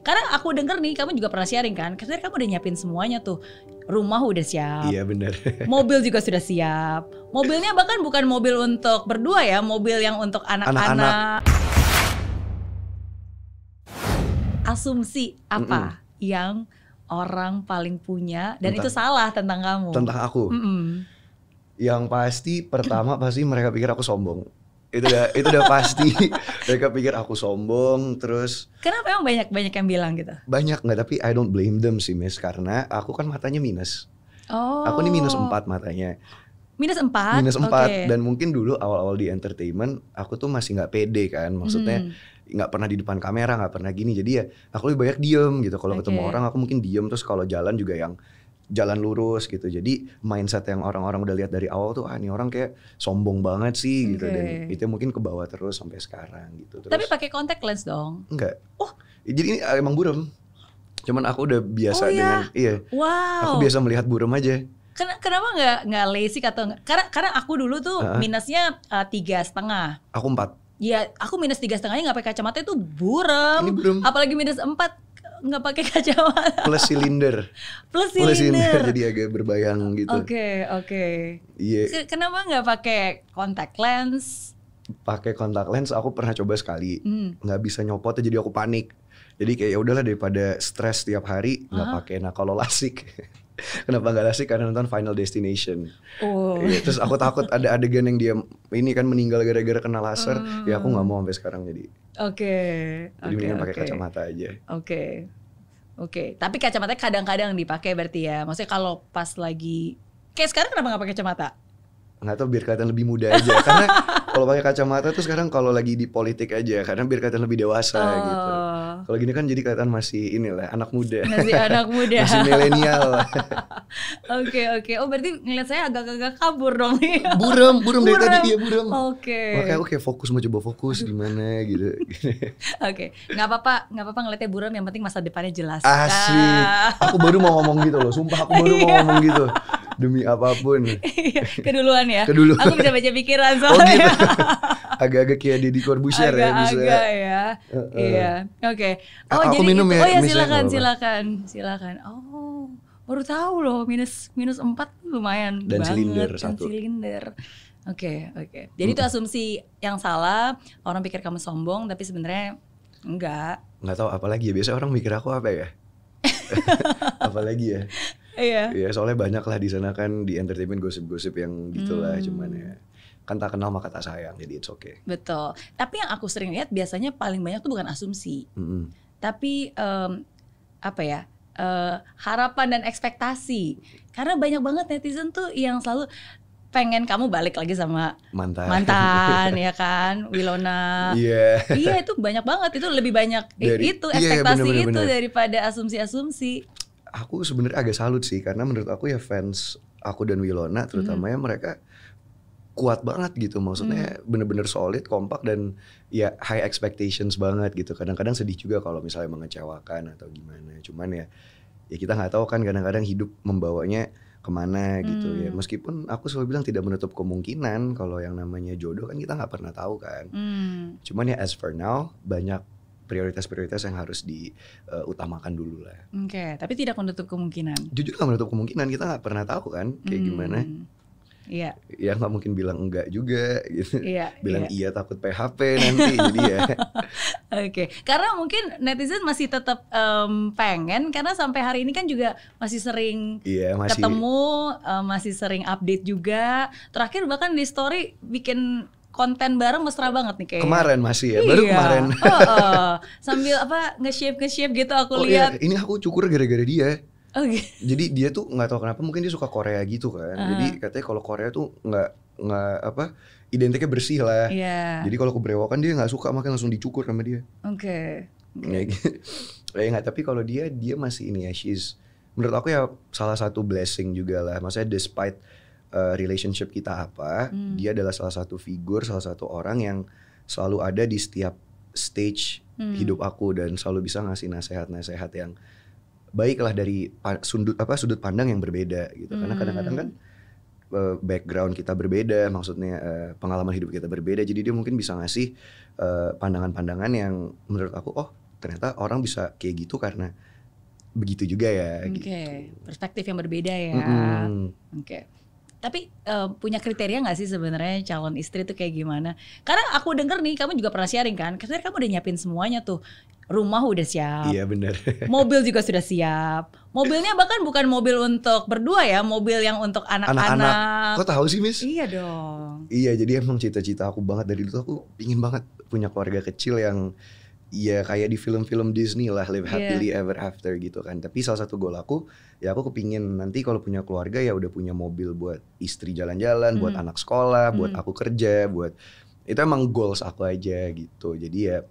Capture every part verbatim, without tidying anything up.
Karena aku denger nih, kamu juga pernah sharing kan, sebenarnya kamu udah nyiapin semuanya tuh. Rumah udah siap. Iya benar. Mobil juga sudah siap. Mobilnya bahkan bukan mobil untuk berdua ya, mobil yang untuk anak-anak. Asumsi apa Mm-mm. yang orang paling punya dan tentang, itu salah tentang kamu? Tentang aku? Mm-mm. Yang pasti pertama pasti mereka pikir aku sombong. Itu udah, itu udah pasti. Mereka pikir aku sombong. Terus kenapa emang banyak-banyak yang bilang gitu? Banyak nggak, tapi I don't blame them sih Miss, karena aku kan matanya minus. Oh. Aku ini minus empat matanya. Minus empat? Minus empat. Okay. Dan mungkin dulu awal-awal di entertainment aku tuh masih nggak pede kan, maksudnya nggak hmm. pernah di depan kamera, nggak pernah gini. Jadi ya aku lebih banyak diem gitu. Kalau okay. ketemu orang aku mungkin diem, terus kalau jalan juga yang jalan lurus gitu. Jadi mindset yang orang-orang udah lihat dari awal tuh, ah ini orang kayak sombong banget sih okay. gitu. Dan itu mungkin ke bawah terus sampai sekarang gitu. Terus, tapi pakai contact lens dong? Enggak. Oh, jadi ini emang burem. Cuman aku udah biasa oh, iya? dengan iya. Wow. Aku biasa melihat burem aja. Ken kenapa nggak nggak LASIK atau nggak? Karena karena aku dulu tuh uh -huh. minusnya tiga uh, setengah. Aku empat. Ya, aku minus tiga setengahnya nggak pakai kacamata itu burem. Ini burem. Apalagi minus empat. Nggak pakai kacamata. Plus silinder. Plus silinder. Plus silinder, jadi agak berbayang gitu. Oke, okay, oke. Okay. Yeah. Kenapa nggak pakai contact lens? Pakai contact lens aku pernah coba sekali. Mm. Nggak bisa nyopotnya, jadi aku panik. Jadi kayak ya udahlah daripada stres tiap hari nggak pakai. Nah kalau LASIK, kenapa nggak LASIK? Karena nonton Final Destination. Oh. Yeah, terus aku takut ada adegan yang dia ini kan meninggal gara-gara kena laser. Mm. Ya aku nggak mau sampai sekarang jadi. Oke, okay, jadi okay, pakai okay. kacamata aja. Oke, okay. oke. Okay. Tapi kacamatanya kadang-kadang dipakai berarti ya. Maksudnya kalau pas lagi, kayak sekarang kenapa nggak pakai kacamata? Nggak tahu, biar kelihatan lebih muda aja. Karena kalau pakai kacamata tuh sekarang kalau lagi di politik aja, karena biar kelihatan lebih dewasa oh. gitu. Kalau gini kan jadi kelihatan masih inilah anak muda. Masih anak muda. Masih milenial. Oke oke. Oh berarti ngeliat saya agak-agak kabur dong nih. Burem, burem dari tadi dia burem. Oke. Okay. Makanya aku kayak fokus, mau coba fokus gimana gitu. Oke, okay. nggak apa-apa, nggak apa-apa ngeliatnya burem. Yang penting masa depannya jelas. Asik. Aku baru mau ngomong gitu loh. Sumpah aku baru mau ngomong gitu. Demi apapun. Keduluan ya. Keduluan. Aku bisa baca pikiran soalnya. Agak-agak kayak Deddy Corbusier ya bisa. Agak ya. Iya. Oke. Oh jadi minum ya. Silakan, silakan, silakan. Oh baru tahu loh, minus minus empat lumayan banget. Dan silinder satu. Silinder. Oke oke. Jadi itu asumsi yang salah. Orang pikir kamu sombong, tapi sebenarnya enggak. Enggak tahu apalagi ya. Biasanya orang mikir aku apa ya? Apalagi ya. Iya. Iya, soalnya banyak lah di sana kan di entertainment gosip-gosip yang gitulah hmm. cuman ya kan tak kenal maka tak sayang, jadi it's okay. Betul. Tapi yang aku sering lihat biasanya paling banyak tuh bukan asumsi, hmm. tapi um, apa ya uh, harapan dan ekspektasi. Karena banyak banget netizen tuh yang selalu pengen kamu balik lagi sama mantan, mantan ya kan, Wilona. Iya. Yeah. Iya itu banyak banget, itu lebih banyak dari, itu ekspektasi yeah, bener, bener, itu bener. daripada asumsi-asumsi. Aku sebenarnya agak salut sih, karena menurut aku ya fans aku dan Wilona terutamanya hmm. mereka kuat banget gitu, maksudnya bener-bener hmm. solid, kompak dan ya high expectations banget gitu. Kadang-kadang sedih juga kalau misalnya mengecewakan atau gimana, cuman ya ya kita nggak tahu kan, kadang-kadang hidup membawanya kemana gitu hmm. ya. Meskipun aku selalu bilang tidak menutup kemungkinan kalau yang namanya jodoh kan kita nggak pernah tahu kan, hmm. cuman ya as for now banyak prioritas-prioritas yang harus diutamakan uh, dulu lah. Oke, okay, tapi tidak menutup kemungkinan. Jujur gak menutup kemungkinan, kita nggak pernah tahu kan kayak hmm. gimana. Iya. Yeah. Ya nggak mungkin bilang enggak juga. Gitu. Yeah, bilang yeah. iya takut P H P nanti. Jadi ya. Oke, okay. Karena mungkin netizen masih tetap um, pengen, karena sampai hari ini kan juga masih sering yeah, masih... ketemu, um, masih sering update juga. Terakhir bahkan di story bikin konten bareng mesra banget nih kayaknya. Kemarin masih ya, iya. baru kemarin. Oh, oh. Sambil apa nge-shape nge-shape gitu aku oh, lihat. Iya. Ini aku cukur gara-gara dia. Okay. Jadi dia tuh nggak tahu kenapa, mungkin dia suka Korea gitu kan. Uh-huh. Jadi katanya kalau Korea tuh nggak nggak apa identiknya bersih lah. Yeah. Jadi kalau keberewokan dia nggak suka, makanya langsung dicukur sama dia. Oke. Okay. Okay. Ya, tapi kalau dia dia masih ini ya, she's menurut aku ya salah satu blessing juga lah. Maksudnya despite relationship kita apa, hmm. dia adalah salah satu figur, salah satu orang yang selalu ada di setiap stage hmm. hidup aku dan selalu bisa ngasih nasihat-nasihat yang baiklah dari sudut apa sudut pandang yang berbeda gitu. Hmm. Karena kadang-kadang kan background kita berbeda, maksudnya pengalaman hidup kita berbeda, jadi dia mungkin bisa ngasih pandangan-pandangan yang menurut aku oh ternyata orang bisa kayak gitu karena begitu juga ya. Oke, okay. Gitu. Perspektif yang berbeda ya. Mm-hmm. Oke, okay. Tapi uh, punya kriteria nggak sih sebenarnya calon istri tuh kayak gimana? Karena aku denger nih kamu juga pernah sharing kan, kriteria kamu udah nyiapin semuanya tuh, rumah udah siap. Iya benar. Mobil juga sudah siap. Mobilnya bahkan bukan mobil untuk berdua ya, mobil yang untuk anak-anak. Kok tahu sih Miss? Iya dong. Iya, jadi emang cita-cita aku banget dari dulu tuh aku pingin banget punya keluarga kecil yang ya kayak di film-film Disney lah, live happily yeah. ever after gitu kan. Tapi salah satu goal aku, ya aku kepingin nanti kalau punya keluarga ya udah punya mobil buat istri jalan-jalan, mm. buat anak sekolah, mm. buat aku kerja, buat itu emang goals aku aja gitu. Jadi ya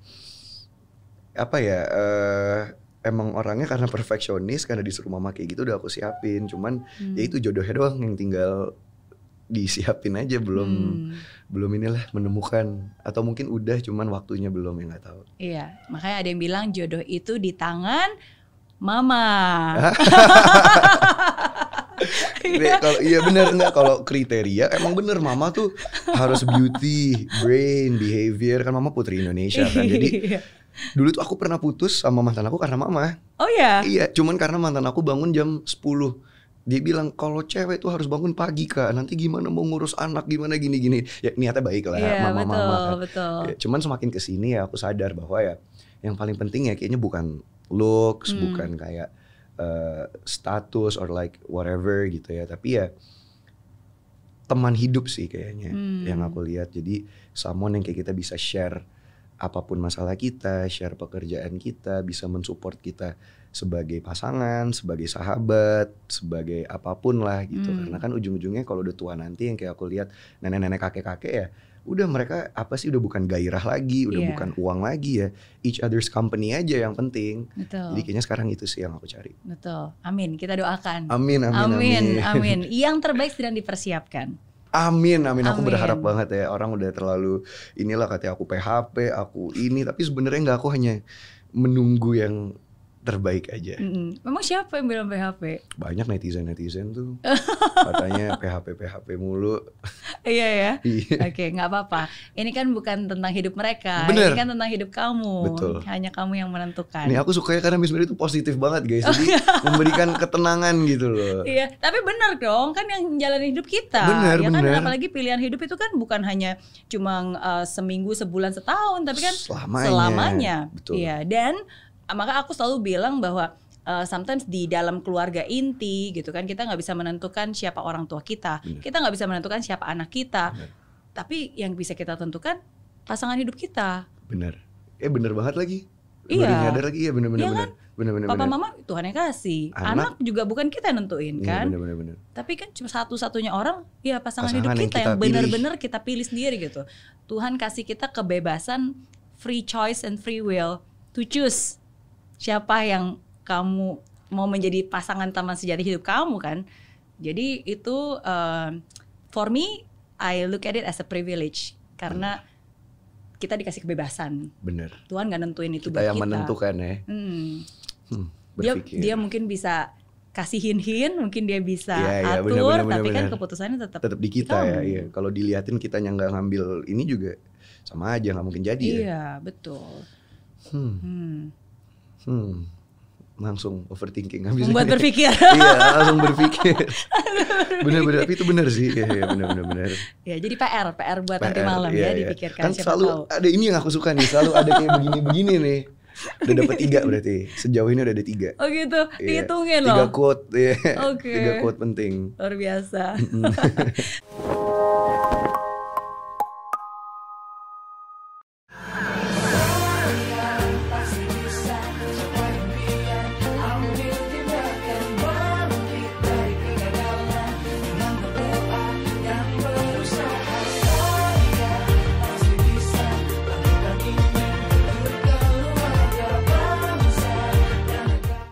apa ya, uh, emang orangnya karena perfeksionis, karena disuruh mama kayak gitu udah aku siapin. Cuman mm. ya itu jodohnya doang yang tinggal disiapin aja, belum hmm. belum inilah menemukan, atau mungkin udah cuman waktunya belum, ya nggak tahu. Iya, makanya ada yang bilang jodoh itu di tangan mama. Kalau iya bener nggak, kalau kriteria emang bener mama tuh harus beauty, brain, behavior, kan mama putri Indonesia kan. Jadi dulu tuh aku pernah putus sama mantan aku karena mama. Oh ya? Iya, cuman karena mantan aku bangun jam sepuluh. Dia bilang kalau cewek tuh harus bangun pagi Kak, nanti gimana mau ngurus anak, gimana gini-gini. Ya niatnya baik lah, yeah, mama-mama kan. Ya, cuman semakin kesini ya aku sadar bahwa ya yang paling penting ya kayaknya bukan looks, hmm. bukan kayak uh, status or like whatever gitu ya. Tapi ya teman hidup sih kayaknya hmm. yang aku lihat. Jadi someone yang kayak kita bisa share apapun masalah kita, share pekerjaan kita, bisa mensupport kita sebagai pasangan, sebagai sahabat, sebagai apapun lah gitu. Hmm. Karena kan ujung-ujungnya kalau udah tua nanti yang kayak aku lihat nenek-nenek, kakek-kakek ya, udah mereka apa sih, udah bukan gairah lagi, udah yeah. bukan uang lagi ya. Each other's company aja yang penting. Betul. Jadi kayaknya sekarang itu sih yang aku cari. Betul. Amin. Kita doakan. Amin, amin, amin. Amin. Amin. Yang terbaik sedang dipersiapkan. Amin, amin, aku amin. Berharap banget ya, orang udah terlalu inilah katanya aku P H P, aku ini, tapi sebenarnya nggak, aku hanya menunggu yang terbaik aja. Mm-hmm. Memang siapa yang bilang P H P? Banyak netizen-netizen tuh katanya P H P P H P mulu. Iya ya. Oke, nggak apa-apa. Ini kan bukan tentang hidup mereka. Bener. Ini kan tentang hidup kamu. Betul. Hanya kamu yang menentukan. Nih aku sukanya karena Miss Mary itu positif banget guys. Jadi memberikan ketenangan gitu loh. Iya, tapi benar dong, kan yang jalanin hidup kita. Benar, ya benar. Kan apalagi pilihan hidup itu kan bukan hanya cuma uh, seminggu, sebulan, setahun, tapi kan selamanya. selamanya. Betul. Iya, dan maka aku selalu bilang bahwa uh, sometimes di dalam keluarga inti gitu kan, kita nggak bisa menentukan siapa orang tua kita, bener. Kita nggak bisa menentukan siapa anak kita, bener. Tapi yang bisa kita tentukan pasangan hidup kita. Bener, eh bener banget lagi. Iya. Baru nyadar lagi, iya bener-bener. Iya kan? Bener-bener. Papa bener. Mama Tuhan yang kasih, anak, anak juga bukan kita yang nentuin kan. Iya, bener, bener. Tapi kan cuma satu-satunya orang, ya pasangan, pasangan hidup yang kita, kita yang bener-bener kita pilih sendiri gitu. Tuhan kasih kita kebebasan, free choice and free will to choose. Siapa yang kamu mau menjadi pasangan teman sejati hidup kamu kan. Jadi itu uh, for me I look at it as a privilege. Karena bener. Kita dikasih kebebasan. Bener. Tuhan gak nentuin itu kita buat yang kita. Menentukan ya. Hmm. Hmm, dia, dia mungkin bisa kasih hin-hin, mungkin dia bisa ya, ya, atur, bener, bener, tapi bener, kan bener. Keputusannya tetap tetap di kita, kita ya. Iya. Kalau diliatin kitanya nggak ngambil ini juga sama aja nggak mungkin jadi. Iya ya. Betul. Hmm. Hmm. Hmm, langsung overthinking. Buat berpikir. Iya, langsung berpikir. Bener-bener, tapi itu bener sih. Iya, bener-bener. Ya, jadi P R, P R buat P R, nanti malam iya, ya dipikirkan. Kan selalu tahu. Ada ini yang aku suka nih, selalu ada kayak begini-begini nih. Udah dapet tiga berarti, sejauh ini udah ada tiga. Oh gitu, iya. Dihitungin loh. Tiga quote, iya. Okay. Tiga quote penting. Luar biasa.